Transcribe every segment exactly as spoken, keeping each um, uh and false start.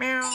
meow. What?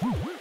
Woo!